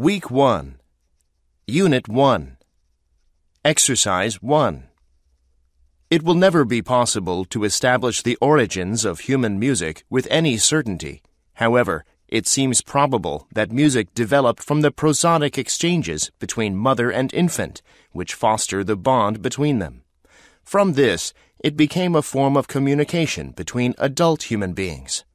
Week 1. Unit 1. Exercise 1. It will never be possible to establish the origins of human music with any certainty. However, it seems probable that music developed from the prosodic exchanges between mother and infant, which foster the bond between them. From this, it became a form of communication between adult human beings.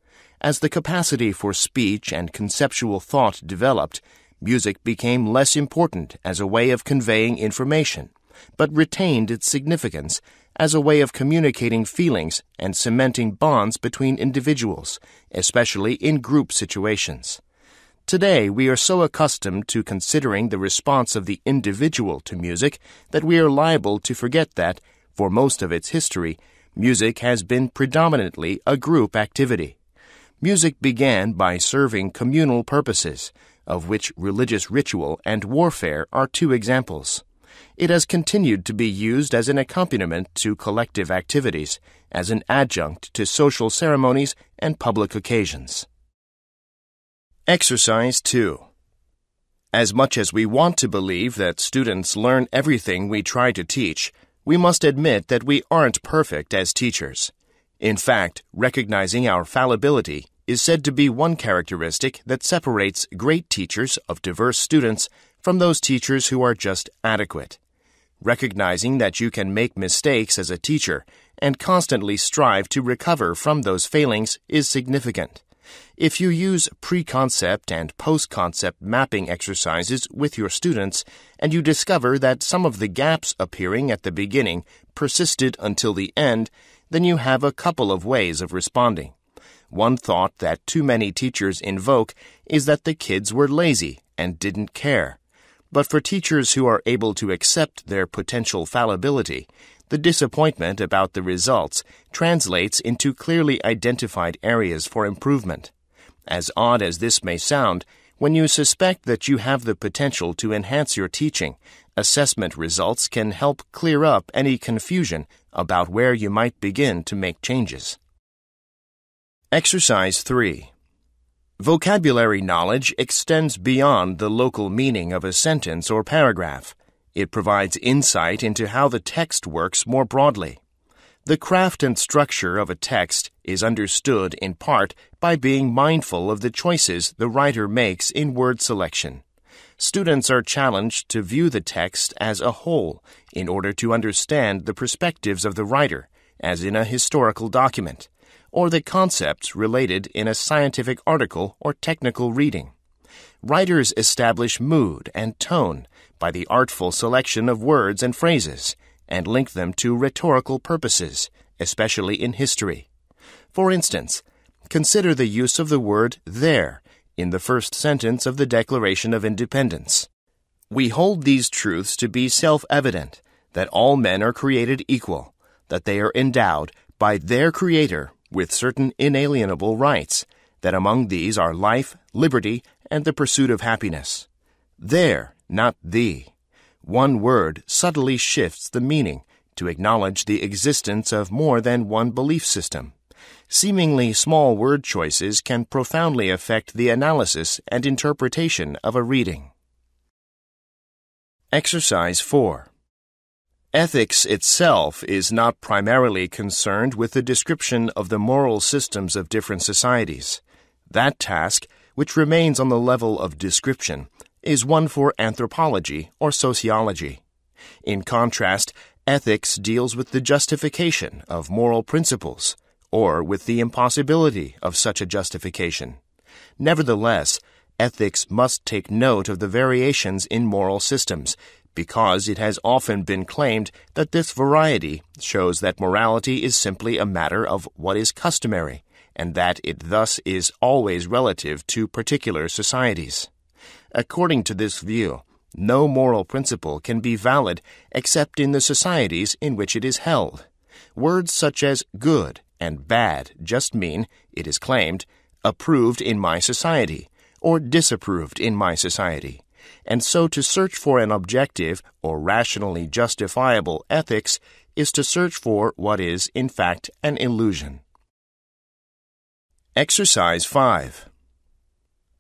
As the capacity for speech and conceptual thought developed, music became less important as a way of conveying information, but retained its significance as a way of communicating feelings and cementing bonds between individuals, especially in group situations. Today we are so accustomed to considering the response of the individual to music that we are liable to forget that, for most of its history, music has been predominantly a group activity. Music began by serving communal purposes, of which religious ritual and warfare are two examples. It has continued to be used as an accompaniment to collective activities, as an adjunct to social ceremonies and public occasions. Exercise 2. As much as we want to believe that students learn everything we try to teach, we must admit that we aren't perfect as teachers. In fact, recognizing our fallibility is said to be one characteristic that separates great teachers of diverse students from those teachers who are just adequate. Recognizing that you can make mistakes as a teacher and constantly strive to recover from those failings is significant. If you use pre-concept and post-concept mapping exercises with your students and you discover that some of the gaps appearing at the beginning persisted until the end, then you have a couple of ways of responding. One thought that too many teachers invoke is that the kids were lazy and didn't care. But for teachers who are able to accept their potential fallibility, the disappointment about the results translates into clearly identified areas for improvement. As odd as this may sound, when you suspect that you have the potential to enhance your teaching, assessment results can help clear up any confusion about where you might begin to make changes. Exercise 3. Vocabulary knowledge extends beyond the local meaning of a sentence or paragraph. It provides insight into how the text works more broadly. The craft and structure of a text is understood in part by being mindful of the choices the writer makes in word selection. Students are challenged to view the text as a whole in order to understand the perspectives of the writer, as in a historical document, or the concepts related in a scientific article or technical reading. Writers establish mood and tone by the artful selection of words and phrases, and link them to rhetorical purposes, especially in history. For instance, consider the use of the word "there" in the first sentence of the Declaration of Independence. We hold these truths to be self-evident, that all men are created equal, that they are endowed by their Creator with certain inalienable rights, that among these are life, liberty, and the pursuit of happiness. There, not thee. One word subtly shifts the meaning to acknowledge the existence of more than one belief system. Seemingly small word choices can profoundly affect the analysis and interpretation of a reading. Exercise 4. Ethics itself is not primarily concerned with the description of the moral systems of different societies. That task, which remains on the level of description, is one for anthropology or sociology. In contrast, ethics deals with the justification of moral principles, or with the impossibility of such a justification. Nevertheless, ethics must take note of the variations in moral systems, because it has often been claimed that this variety shows that morality is simply a matter of what is customary, and that it thus is always relative to particular societies. According to this view, no moral principle can be valid except in the societies in which it is held. Words such as good and bad just mean, it is claimed, approved in my society, or disapproved in my society. And so to search for an objective or rationally justifiable ethics is to search for what is, in fact, an illusion. Exercise 5.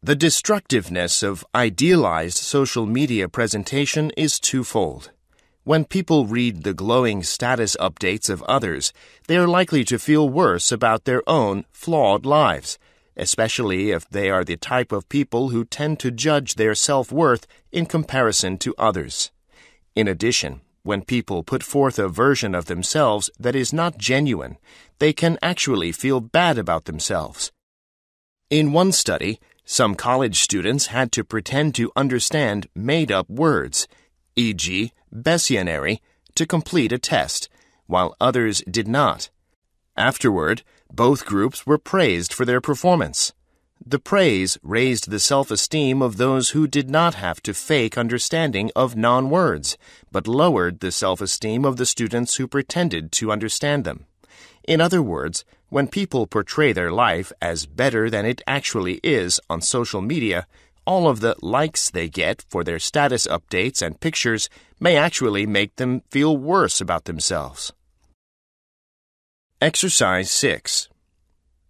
The destructiveness of idealized social media presentation is twofold. When people read the glowing status updates of others, they are likely to feel worse about their own flawed lives, especially if they are the type of people who tend to judge their self-worth in comparison to others. In addition, when people put forth a version of themselves that is not genuine, they can actually feel bad about themselves. In one study, some college students had to pretend to understand made-up words, e.g., Bestianary, to complete a test, while others did not. Afterward, both groups were praised for their performance. The praise raised the self-esteem of those who did not have to fake understanding of non-words, but lowered the self-esteem of the students who pretended to understand them. In other words, when people portray their life as better than it actually is on social media, all of the likes they get for their status updates and pictures may actually make them feel worse about themselves. Exercise 6.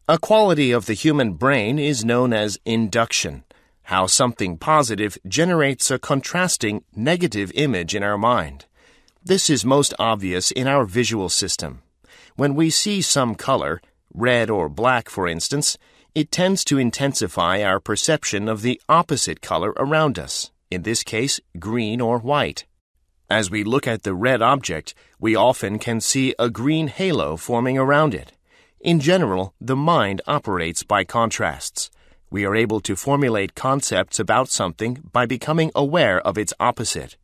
A quality of the human brain is known as induction, how something positive generates a contrasting negative image in our mind. This is most obvious in our visual system. When we see some color, red or black for instance, it tends to intensify our perception of the opposite color around us, in this case, green or white. As we look at the red object, we often can see a green halo forming around it. In general, the mind operates by contrasts. We are able to formulate concepts about something by becoming aware of its opposite.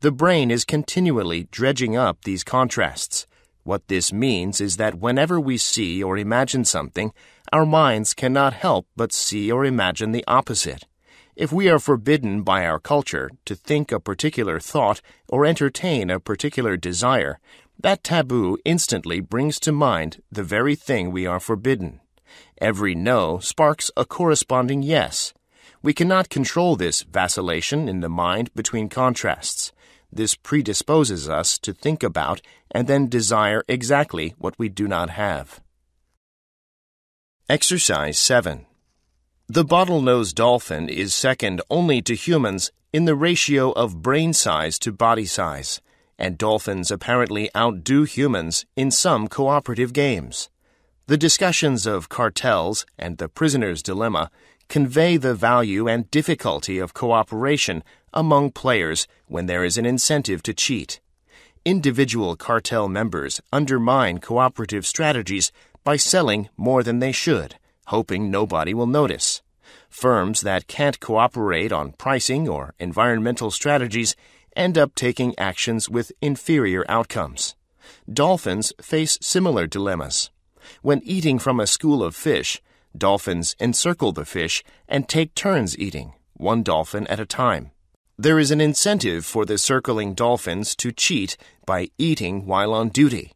The brain is continually dredging up these contrasts. What this means is that whenever we see or imagine something, our minds cannot help but see or imagine the opposite. If we are forbidden by our culture to think a particular thought or entertain a particular desire, that taboo instantly brings to mind the very thing we are forbidden. Every no sparks a corresponding yes. We cannot control this vacillation in the mind between contrasts. This predisposes us to think about and then desire exactly what we do not have. Exercise 7. The bottlenose dolphin is second only to humans in the ratio of brain size to body size, and dolphins apparently outdo humans in some cooperative games. The discussions of cartels and the prisoner's dilemma convey the value and difficulty of cooperation among players when there is an incentive to cheat. Individual cartel members undermine cooperative strategies by selling more than they should, hoping nobody will notice. Firms that can't cooperate on pricing or environmental strategies end up taking actions with inferior outcomes. Dolphins face similar dilemmas. When eating from a school of fish, dolphins encircle the fish and take turns eating, one dolphin at a time. There is an incentive for the circling dolphins to cheat by eating while on duty.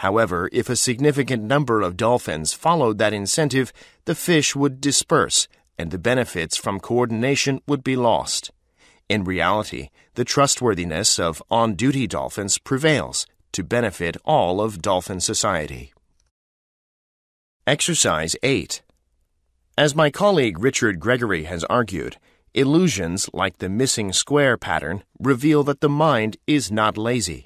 However, if a significant number of dolphins followed that incentive, the fish would disperse, and the benefits from coordination would be lost. In reality, the trustworthiness of on-duty dolphins prevails to benefit all of dolphin society. Exercise 8. As my colleague Richard Gregory has argued, illusions, like the missing square pattern, reveal that the mind is not lazy.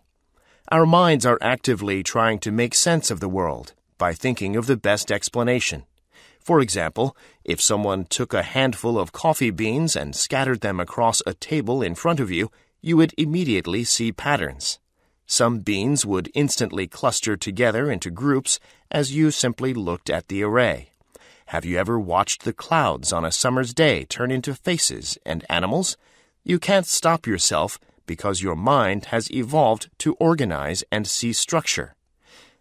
Our minds are actively trying to make sense of the world by thinking of the best explanation. For example, if someone took a handful of coffee beans and scattered them across a table in front of you, you would immediately see patterns. Some beans would instantly cluster together into groups as you simply looked at the array. Have you ever watched the clouds on a summer's day turn into faces and animals? You can't stop yourself because your mind has evolved to organize and see structure.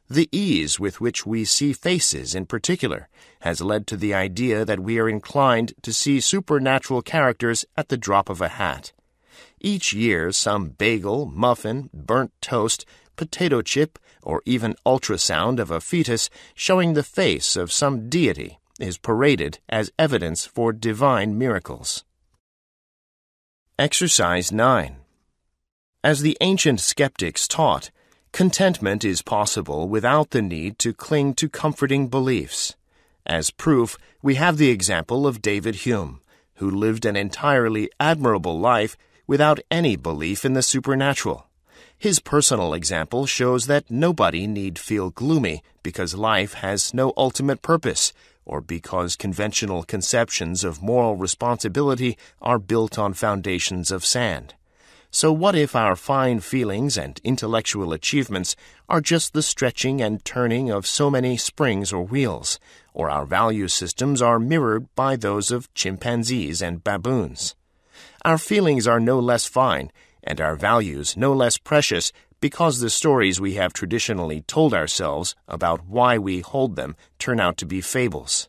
The ease with which we see faces in particular has led to the idea that we are inclined to see supernatural characters at the drop of a hat. Each year some bagel, muffin, burnt toast, potato chip, or even ultrasound of a fetus showing the face of some deity is paraded as evidence for divine miracles. Exercise 9. As the ancient skeptics taught, contentment is possible without the need to cling to comforting beliefs. As proof, we have the example of David Hume, who lived an entirely admirable life without any belief in the supernatural. His personal example shows that nobody need feel gloomy because life has no ultimate purpose, or because conventional conceptions of moral responsibility are built on foundations of sand. So what if our fine feelings and intellectual achievements are just the stretching and turning of so many springs or wheels, or our value systems are mirrored by those of chimpanzees and baboons? Our feelings are no less fine, and our values no less precious, because the stories we have traditionally told ourselves about why we hold them turn out to be fables.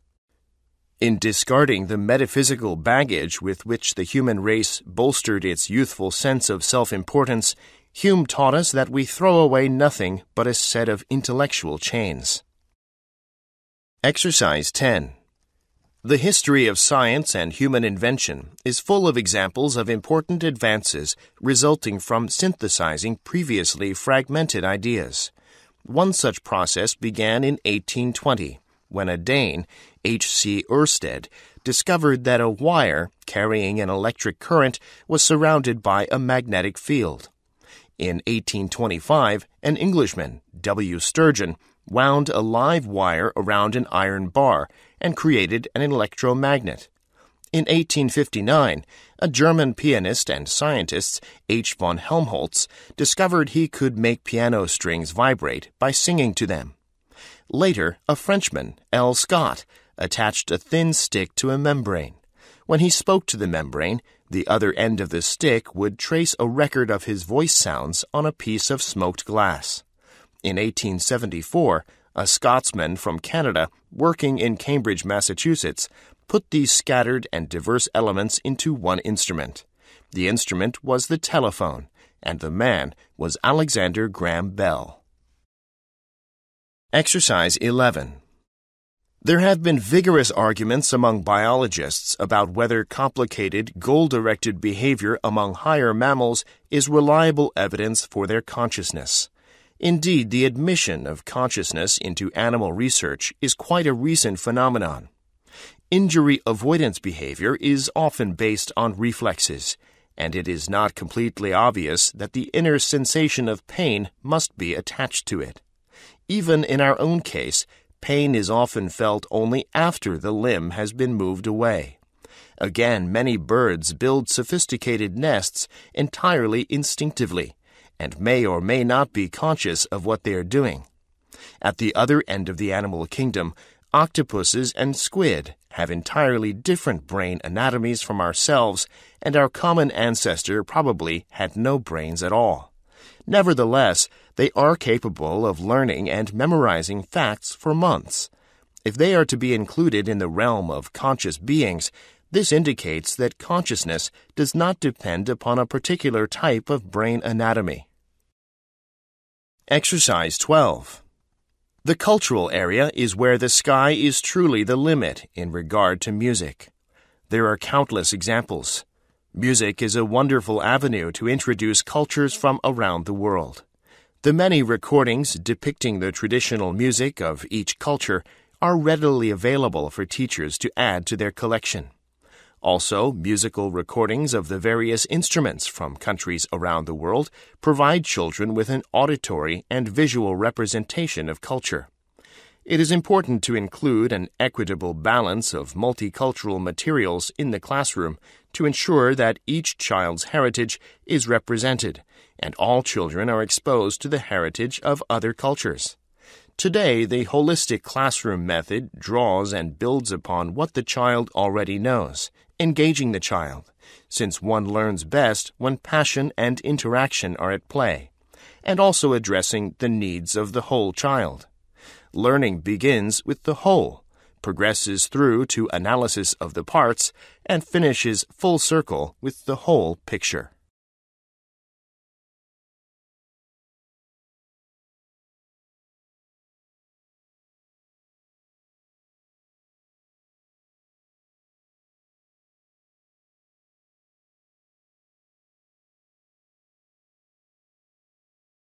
In discarding the metaphysical baggage with which the human race bolstered its youthful sense of self-importance, Hume taught us that we throw away nothing but a set of intellectual chains. Exercise 10. The history of science and human invention is full of examples of important advances resulting from synthesizing previously fragmented ideas. One such process began in 1820, when a Dane, H. C. Ørsted, discovered that a wire carrying an electric current was surrounded by a magnetic field. In 1825, an Englishman, W. Sturgeon, wound a live wire around an iron bar and created an electromagnet. In 1859, a German pianist and scientist, H. von Helmholtz, discovered he could make piano strings vibrate by singing to them. Later, a Frenchman, L. Scott, attached a thin stick to a membrane. When he spoke to the membrane, the other end of the stick would trace a record of his voice sounds on a piece of smoked glass. In 1874, a Scotsman from Canada, working in Cambridge, Massachusetts, put these scattered and diverse elements into one instrument. The instrument was the telephone, and the man was Alexander Graham Bell. Exercise 11. There have been vigorous arguments among biologists about whether complicated, goal-directed behavior among higher mammals is reliable evidence for their consciousness. Indeed, the admission of consciousness into animal research is quite a recent phenomenon. Injury avoidance behavior is often based on reflexes, and it is not completely obvious that the inner sensation of pain must be attached to it. Even in our own case, pain is often felt only after the limb has been moved away. Again, many birds build sophisticated nests entirely instinctively, and may or may not be conscious of what they are doing. At the other end of the animal kingdom, octopuses and squid have entirely different brain anatomies from ourselves, and our common ancestor probably had no brains at all. Nevertheless, they are capable of learning and memorizing facts for months. If they are to be included in the realm of conscious beings, this indicates that consciousness does not depend upon a particular type of brain anatomy. Exercise 12. The cultural area is where the sky is truly the limit in regard to music. There are countless examples. Music is a wonderful avenue to introduce cultures from around the world. The many recordings depicting the traditional music of each culture are readily available for teachers to add to their collection. Also, musical recordings of the various instruments from countries around the world provide children with an auditory and visual representation of culture. It is important to include an equitable balance of multicultural materials in the classroom to ensure that each child's heritage is represented, and all children are exposed to the heritage of other cultures. Today, the holistic classroom method draws and builds upon what the child already knows, engaging the child, since one learns best when passion and interaction are at play, and also addressing the needs of the whole child. Learning begins with the whole, progresses through to analysis of the parts, and finishes full circle with the whole picture.